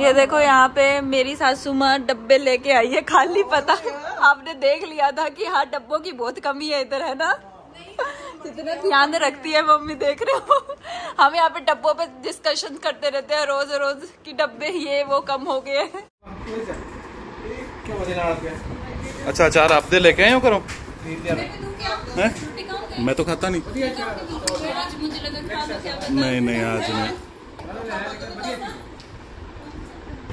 ये देखो यहाँ पे मेरी सासू माँ डब्बे लेके आई है खाली। पता आपने देख लिया था कि हाँ डब्बों की बहुत कमी है इधर, है ना। इतना ध्यान रखती है मम्मी, देख रहे हो। हम यहाँ पे डब्बों पे डिस्कशन करते रहते हैं रोज रोज कि डब्बे ये वो कम हो गए। अच्छा अचार आप दे लेके आए हो करो? मैं तो खाता नहीं। नहीं नहीं आज नहीं।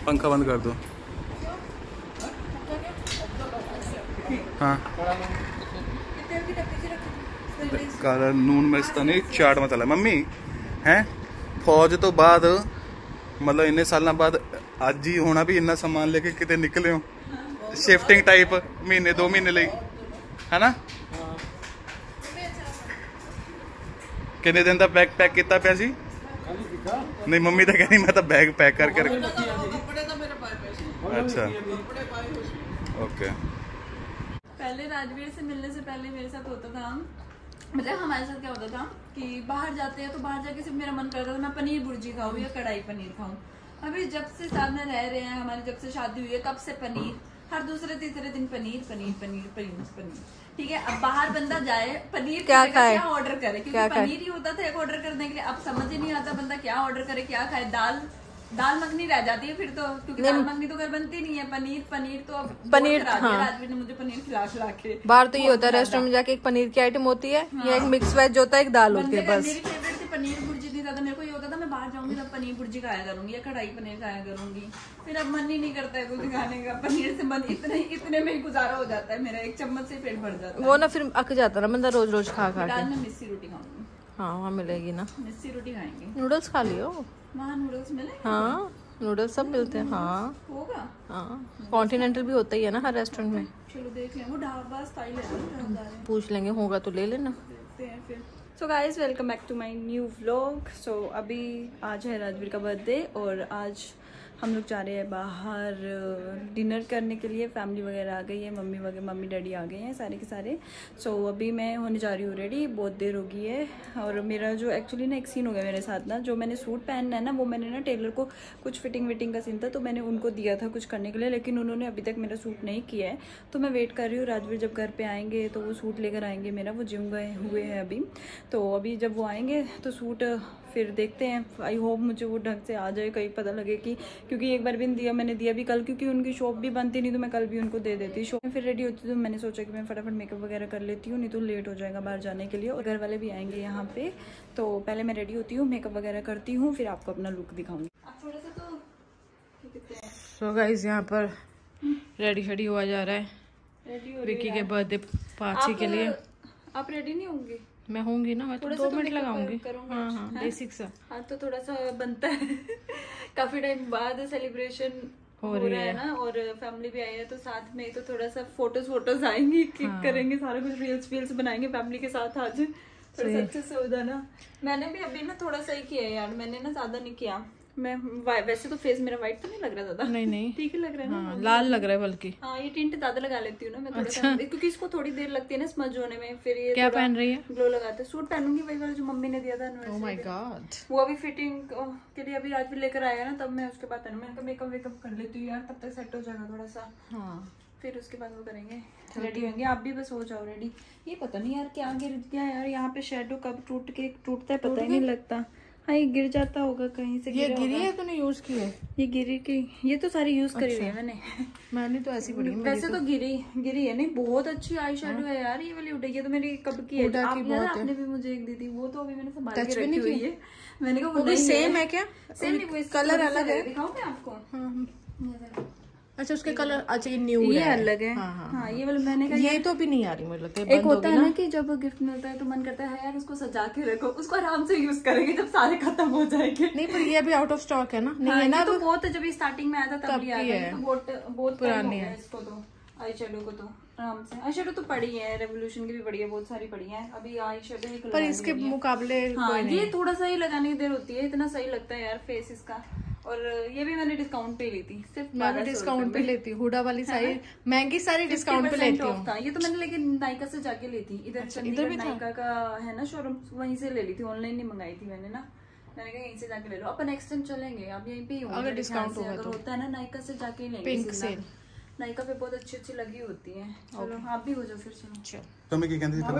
पंखा बंद कर दो। हाँ काला नून मिर्च चाट मसाला मम्मी हैं। फौज तो बाद मतलब इन्ने साल बाद अज ही होना भी इन्ना समान लेके कितने निकले हो, शिफ्टिंग टाइप महीने दो महीने लई, है ना। कितने दिन का बैग पैक किया पिया सी? नहीं मम्मी तो कहनी मैं तो बैग पैक करके रखा। अच्छा ओके। पहले राजवीर से मिलने से पहले मेरे साथ होता था, मतलब हमारे साथ क्या होता था कि बाहर जाते हैं तो बाहर जाके सिर्फ मेरा मन करता था मैं पनीर भुर्जी खाऊं या कढ़ाई पनीर खाऊं। अभी जब से साथ में रह रहे हैं, हमारी जब से शादी हुई है तब से पनीर, हर दूसरे तीसरे दिन पनीर पनीर पनीर पनीर पनीर। ठीक है, अब बाहर बंदा जाए पनीर क्या खाए, क्या ऑर्डर करे, क्योंकि पनीर ही होता था एक ऑर्डर करने के लिए। अब समझ ही नहीं आता बंदा क्या ऑर्डर करे क्या खाए। दाल मखनी रह जाती है फिर तो, क्योंकि दाल मखनी तो घर बनती नहीं है। पनीर पनीर तो अब पनीर हाँ। राजवीर ने मुझे पनीर खिला के। बाहर तो ये होता है रेस्टोरेंट में जाके एक पनीर की आइटम होती है हाँ। या एक मिक्स वेज होता है, एक दाल होती है बस। मेरी फेवरेट थी पनीर भुर्जी थी। मेरे को ये होता था मैं बाहर जाऊंगी तब पनीर भुर्जी खाया करूंगी या कढ़ाई पनीर खाया करूंगी। फिर अब मन ही नहीं करता है कुछ खाने का, पनीर से मन इतने में ही गुजारा हो जाता है मेरा। एक चम्मच से पेट भर जाता है वो ना, फिर अक जाता ना बंदा रोज रोज खा खा। दाल में मिस्सी रोटी खाऊंगी हाँ, वहाँ मिलेगी ना मिस्सी रोटी खाएंगे। नूडल्स खा लियो वहाँ, नूडल्स मिले हाँ, नूडल्स सब मिलते हैं हाँ होगा हाँ। कॉन्टिनेंटल भी होता ही है ना हर रेस्टोरेंट में। चलो देख लेंगे, वो ढाबा स्टाइल है, पूछ लेंगे होगा तो ले लेना। देखते हैं फिर। So guys welcome back to my new vlog. So अभी आज है राजवीर का बर्थडे और आज हम लोग जा रहे हैं बाहर डिनर करने के लिए। फैमिली वगैरह आ गई है, मम्मी वगैरह मम्मी डैडी आ गए हैं सारे के सारे। सो अभी मैं होने जा रही हूँ रेडी, बहुत देर हो गई है। और मेरा जो एक्चुअली ना एक सीन हो गया मेरे साथ ना, जो मैंने सूट पहनना है ना वो मैंने ना टेलर को कुछ फिटिंग विटिंग का सीन था तो मैंने उनको दिया था कुछ करने के लिए, लेकिन उन्होंने अभी तक मेरा सूट नहीं किया है। तो मैं वेट कर रही हूँ राजवीर जब घर पर आएँगे तो वो सूट लेकर आएँगे मेरा, वो जिम गए हुए हैं अभी। तो अभी जब वो आएँगे तो सूट फिर देखते हैं। आई होप मुझे वो ढंग से आ जाए, कहीं पता लगे कि, क्योंकि एक बार भी दिया मैंने दिया भी कल, क्योंकि उनकी शॉप भी बंद थी नहीं तो मैं कल भी उनको दे देती। शॉप में फिर रेडी होती तो मैंने सोचा कि मैं फटाफट मेकअप वगैरह कर लेती हूँ, नहीं तो लेट हो जाएगा बाहर जाने के लिए और घर वाले भी आएंगे यहाँ पे। तो पहले मैं रेडी होती हूँ, मेकअप वगैरह करती हूँ, फिर आपको अपना लुक दिखाऊंगी। सो गाइस यहाँ पर रेडी शेडी हुआ जा रहा है विक्की के बर्थडे पार्टी के लिए। आप रेडी नहीं होंगे? मैं होंगी ना, मैं तो 2 मिनट लगाऊंगी हाँ हाँ बेसिक सा हाँ। तो थोड़ा सा बनता है काफी टाइम बाद सेलिब्रेशन हो रहा है ना और फैमिली भी आई है तो साथ में तो थोड़ा सा फोटोज आएंगी क्लिक हाँ। करेंगे सारा कुछ, रील्स बनाएंगे फैमिली के साथ आज। थोड़ा सा अच्छे से हो जाना। मैंने भी अभी ना थोड़ा सा ही किया यार, मैंने ना ज्यादा नहीं किया। मैं वैसे तो फेस मेरा व्हाइट तो नहीं लग रहा ज्यादा, नहीं नहीं ठीक ही लग रहा है ना हाँ, लाल लग रहा है बल्कि हाँ। ये टिंट ज्यादा लगा लेती हूँ ना मैं थोड़ा अच्छा। सा क्योंकि इसको थोड़ी देर लगती है ना स्मज होने में। फिर ये क्या पहन रही है? ग्लो लगाते हैं। सूट पहनूंगी वही वाला जो मम्मी ने दिया था oh my God। वो अभी फिटिंग के लिए अभी राजवीर लेकर आया ना तब मैं उसके बाद मैंने मेकअप वेकअप कर लेती हूँ यार, तब तक सेट हो जाएगा थोड़ा सा हाँ। फिर उसके बाद वो करेंगे रेडी होंगे। आप भी बस हो जाओ रेडी। ये पता नहीं यार क्या गिर गया यार यहाँ पे, शेडो कब टूटता है पता ही नहीं लगता हाँ। ये गिर जाता होगा कहीं से। ये गिरी है तूने यूज की है? ये गिरी की, ये तो सारी यूज करी हुई है मैंने तो ऐसी पड़ी। वैसे तो गिरी है नहीं, बहुत अच्छी आई शेडो है यार ये वाली उठाई है तो मेरी कब की है। आपने भी मुझे एक दी थी वो तो अभी मैंने संभाल के रखी हुई है। मैंने कहा वो सेम है क्या? सेम नहीं, कलर अलग है। दिखाऊं मैं आपको? अच्छा उसके कलर अच्छा ये न्यू ये अलग है हाँ। ये वाला मैंने कहा ये तो अभी नहीं आ रही मुझे लगता है। एक होता है ना कि जब गिफ्ट मिलता है तो मन करता है यार उसको सजा के रखो, उसको आराम से यूज करेंगे जब सारे खत्म हो जाएंगे। नहीं पर ये अभी आउट ऑफ स्टॉक है ना नहीं हाँ, है ना तो बहुत जब स्टार्टिंग में आया था तब भी आया तो बहुत पुरानी है इसको तो। आई शेडो को तो आराम से आई शेडो तो पड़ी है, रेवोल्यूशन की भी पड़ी है, बहुत सारी पड़ी है। अभी आई शेडो पर इसके मुकाबले हाँ ये थोड़ा सा ही लगाने की देर होती है, इतना सही लगता है यार फेस इसका। और ये भी मैंने डिस्काउंट पे ली थी, सिर्फ मैं भी डिस्काउंट पे लेती हूँ हुडा वाली साड़ी महंगी सारी डिस्काउंट पे लेती हूँ। ये तो मैंने लेकिन नायका से जाके ली थी, इधर नायका का है ना शोरूम वहीं से ले ली थी, ऑनलाइन नहीं मंगाई थी मैंने ना। मैंने कहा यहीं से जाके ले लो, अपन नेक्स्ट टाइम चलेंगे, अब यहीं पे ही होगा डिस्काउंट अगर होता है ना, नायका से जाके ही लेंगे, नायका पे बहुत अच्छी अच्छी लगी होती है। चलो आप भी हो जाओ फिर, चलो तुम्हें क्या कहते हैं, बहुत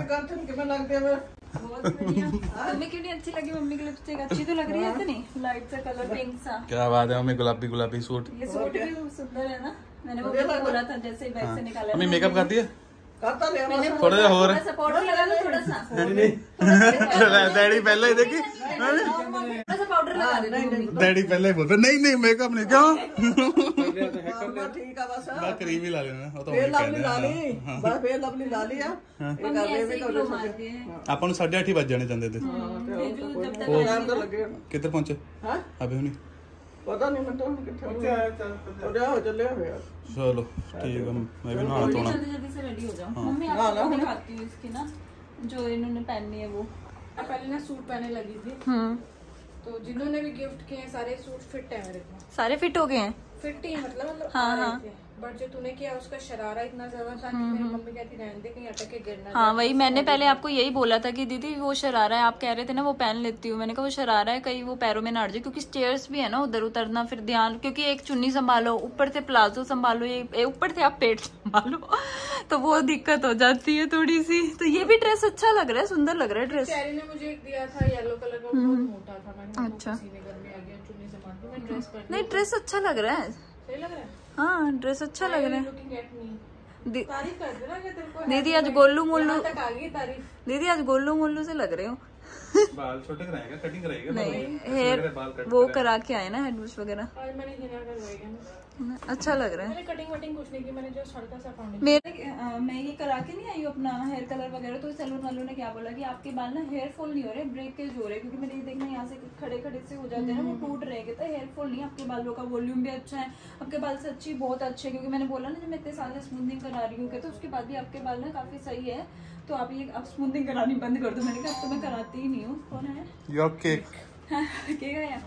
बढ़िया। तुम्हें क्यों नहीं अच्छी लगी मम्मी की लिपस्टिक? अच्छी तो लग रही है नहीं, लाइट सा कलर पिंक सा, क्या बात है। हमें गुलाबी गुलाबी सूट, ये सूट भी सुंदर है ना, मैंने वो बोला था जैसे ही बैग से निकाला। मम्मी मेकअप कर दिया, थोड़ा सा और पाउडर लगा लो, थोड़ा सा डैडी पहले ही देखी, थोड़ा सा पाउडर लगा दे, डैडी पहले ही बोलते नहीं नहीं मेकअप नहीं, क्यों ठीक है बस क्रीम ही ला लेना, वो तो फेयर लवली ला लिया। अपन 8:30 बज जाने चंदे थे, किधर पहुंचे अभी हुनी पता नहीं, मतलब कितने हो गया हो चले हो यार। चलो ठीक है, मैं भी नहा तो ना, जल्दी से रेडी हो जाओ। मम्मी आप दिखाती हूं इसकी ना, जो इन्होंने पहननी है वो पहले ना सूट पहनने लगी थी, तो जिन्होंने भी गिफ्ट किए हैं सारे सूट फिट है मेरे को, सारे फिट हो गए हैं, फिट ही मतलब हां, बट जो तूने किया उसका शरारा इतना ज्यादा था कि मेरी मम्मी कहती रहने दे, कहीं अटक के गिरना। हाँ वही, मैंने पहले आपको यही बोला था कि दीदी वो शरारा है, आप कह रहे थे ना वो पहन लेती हूँ, मैंने कहा वो शरारा है कहीं वो पैरों में ना अट जाए, क्योंकि स्टेयर्स भी है ना उधर उतरना, फिर ध्यान, क्योंकि एक चुन्नी संभालो, ऊपर से प्लाजो संभालो, ये ऊपर से आप पेट संभालो, तो वो दिक्कत हो जाती है थोड़ी सी। तो ये भी ड्रेस अच्छा लग रहा है, सुंदर लग रहा है ड्रेस, ने मुझे एक दिया था येलो कलर का, बहुत मोटा था, मैंने अच्छा नहीं ड्रेस अच्छा लग रहा है, हाँ ड्रेस अच्छा लग रहा है दीदी, आज गोलू मोलू, दीदी आज गोलू मोलू से लग रहे हो, बाल छोटे कराएगा, कटिंग कराएगा, नहीं हेयर वो करा के आए ना, हेड वॉश वगैरह अच्छा लग रहा है, कटिंग वटिंग कुछ नहीं की मैंने, जो हल्का सा फाउंडेशन मैं ये करा के नहीं आई हूँ अपना हेयर कलर वगैरह, तो सैलून वालों ने क्या बोला कि आपके बाल ना हेयर फॉल नहीं हो रहे, ब्रेकेज हो रहे, क्योंकि मैंने ये देखना यहाँ से खड़े खड़े से हो जाते हैं ना, वो टूट रहेंगे, तो हेयर फॉल नहीं, आपके बालों का वॉल्यूम भी अच्छा है, आपके बाल से अच्छी बहुत अच्छे, क्योंकि मैंने बोला ना जब मैं इतने साल से स्मूथिंग करा रही हूँ, तो उसके बाद भी आपके बाल ना काफी सही है, तो आप ये अब स्मूथिंग करानी बंद कर दो, मैंने कहा अब तो मैं कराती ही नहीं हूँ। कौन है योर केक, केक आया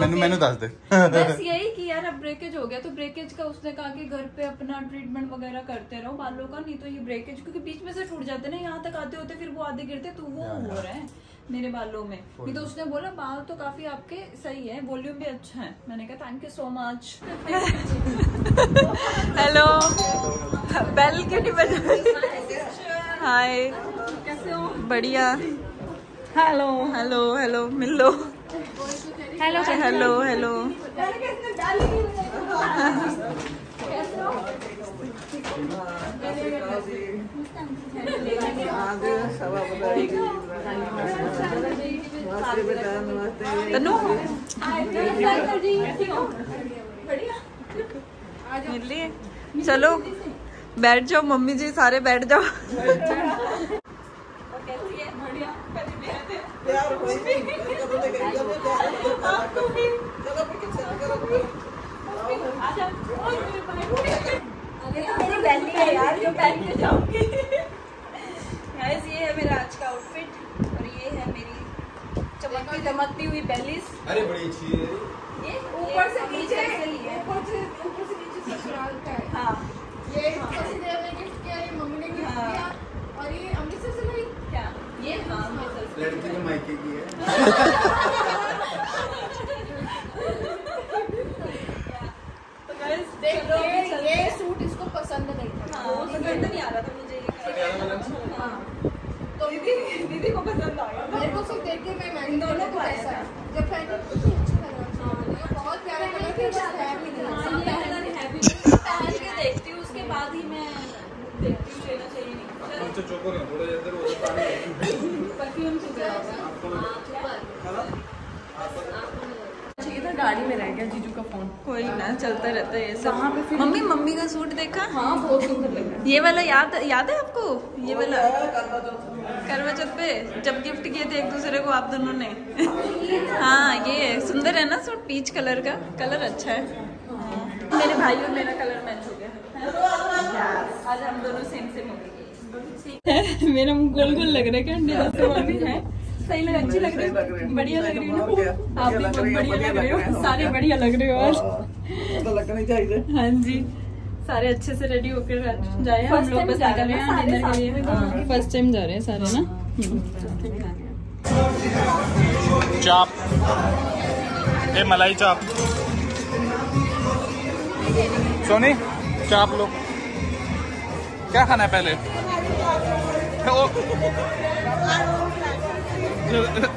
मैंने दस दे बस यही कि यार अब ब्रेकेज हो गया, तो ब्रेकेज का उसने कहा कि घर पे अपना ट्रीटमेंट वगैरह करते रहो बालों का, नहीं तो ये ब्रेकेज क्योंकि बीच में से छूट जाते ना, यहाँ तक आते होते फिर वो आधे गिरते, तो वो हो रहा है मेरे बालों में, नहीं तो उसने बोला बाल तो काफी आपके सही है, वॉल्यूम भी अच्छा है, मैंने कहा thank you so much. Hello bell क्यों नहीं बजा? हाय कैसे हो? बढ़िया। हेलो हेलो हेलो मिल लो, हेलो हेलो हेलो तनु मिलिए, चलो बैठ जाओ मम्मी जी, सारे बैठ जाओ। गाइस ये है मेरा आज का आउटफिट, और ये है मेरी चमकती दमकती हुई बेलीस, अरे बड़ी अच्छी है ये, ऊपर से नीचे ससुराल का है। हाँ ये गिफ्ट किया, ये मम्मी ने गिफ्ट किया, और ये अमृतसर से नहीं क्या ये, हाँ अमृतसर लड़की ने मायके की है। तो गाइस देख लो ये सूट इसको पसंद नहीं था, पसंद नहीं आ रहा था मुझे ये, हाँ तो दीदी को पसंद आया, मेरे को सब देख के मैं दोनों को ऐसा जब पहने तो अच्छा लग रहा था, बहुत प्यारा लगा कि पहन के देखती हूँ, उसके बाद ही मैं देखती हूँ लेना चाहिए नहीं। तो चोको नहीं थोड़ा इधर उधर पानी परफ्यूम चुका है आपको इधर गाड़ी में रह गया। जीजू का फोन कोई ना चलता रहता है ये सब। मम्मी मम्मी का सूट देखा? हाँ बहुत सुंदर लग रहा है ये वाला। याद है आपको ये वाला करवा चौथ पे जब गिफ्ट किए थे एक दूसरे को आप दोनों ने? हाँ ये सुंदर है ना सूट, पीच कलर का, कलर अच्छा है। मेरे भाई और मेरा कलर मैच हो गया, आज हम दोनों सेम सेम हो गए। मेरा मुंह गोल गोल लग रहा है क्या? अंडे जैसे है। सही लग, अच्छी लग रही है, बढ़िया लग रही है ना? आप भी बहुत बढ़िया लग रहे हो, सारे बढ़िया लग रहे हो। और हाँ जी सारे अच्छे से रेडी होकर जाए, हम लोग बस निकल रहे हैं डिनर के लिए। फर्स्ट टाइम जा रहे हैं सारे ना। चाप, ये मलाई चाप सोनी, चाप लो। क्या खाना है पहले?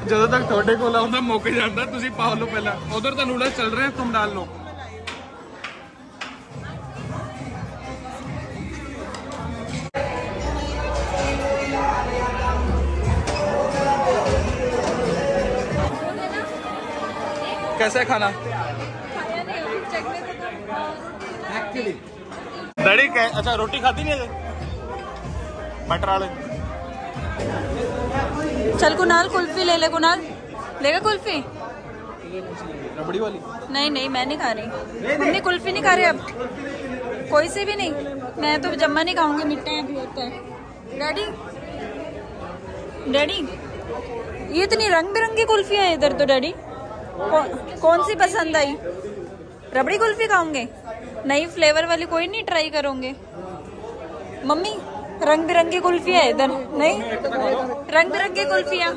जो तक थोड़े को लाऊंगा मौके जाता तुम पाओ लो पहला। उधर तो नूडल्स चल रहे हैं, तुम डाल लो। कैसा है खाना? दड़ी क्या? अच्छा रोटी खाती नहीं है बटर वाले। चल कुनाल कुल्फी ले ले। कुनाल लेगा कुल्फी? रबड़ी वाली? नहीं मैं नहीं खा रही। मम्मी कुल्फी नहीं खा रही अब, कोई से भी नहीं। मैं तो जम्मा नहीं खाऊंगी, मिठाई भी होता है। डैडी डैडी ये इतनी रंग बिरंगी कुल्फियाँ हैं इधर तो। डैडी कौन सी पसंद आई? रबड़ी कुल्फी खाओगे? नई फ्लेवर वाली कोई नहीं ट्राई करोगे? मम्मी रंग बिरंगी कुल्फिया है इधर। नहीं रंग बिरंगी कुल्फिया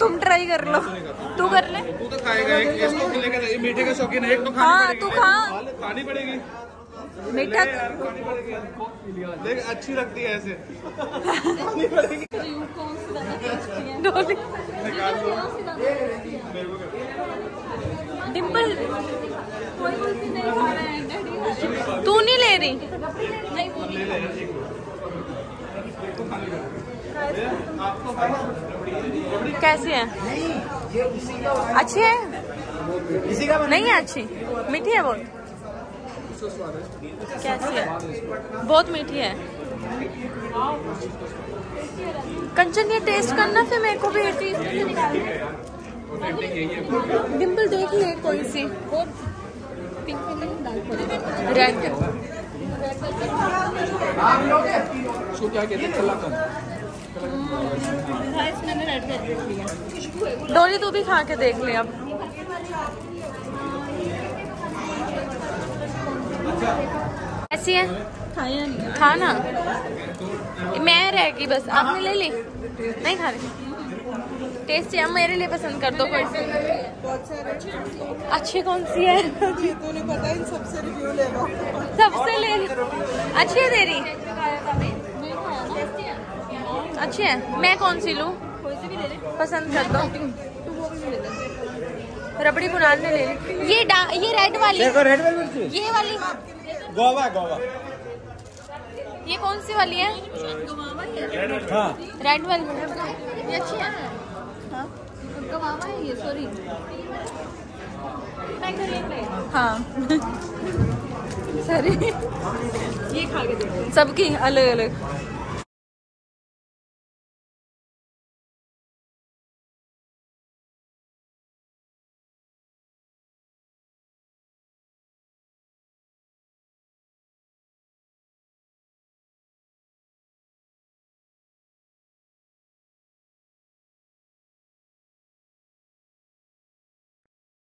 तुम ट्राई कर लो। तू कर ले, तू तो खाएगा। मीठे का शौकीन है, हाँ तू खा, खानी पड़ेगी मीठा। देख अच्छी लगती है ऐसे। डिम्पल तू नहीं ले रही? कैसी है? अच्छी है? नहीं है अच्छी, मीठी है बहुत। कैसी है? बहुत मीठी है। कंचन ये टेस्ट करना, फिर मेरे को भी डिम्पल देख ले कोई सी। रेड डोली तू भी खा के देख ले अब। ऐसी है खाना। मैं रह गई बस, आपने ले ली? नहीं खा रही। टेस्ट है, मेरे लिए पसंद कर दो कोई। अच्छी कौन सी है? पता इन सबसे रिव्यू लेगा, सबसे ले। अच्छी है तेरी? अच्छी है। मैं कौन सी लूँ? पसंद कर दो। रबड़ी कुनाल ने ले ली। ये रेड वाली, देखो रेड वाली, ये वाली गोवा। ये कौन सी वाली है? हाँ। रेड वाली ये अच्छी है। हाँ। गोवा है ये, सॉरी। हाँ सॉरी। ये खा के देखो, सबकी अलग अलग।